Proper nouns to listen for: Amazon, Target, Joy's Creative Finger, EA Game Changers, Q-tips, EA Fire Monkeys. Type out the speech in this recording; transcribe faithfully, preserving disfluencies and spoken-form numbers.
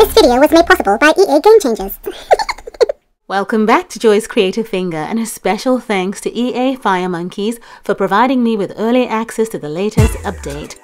This video was made possible by E A Game Changers. Welcome back to Joy's Creative Finger, and a special thanks to E A Fire Monkeys for providing me with early access to the latest update.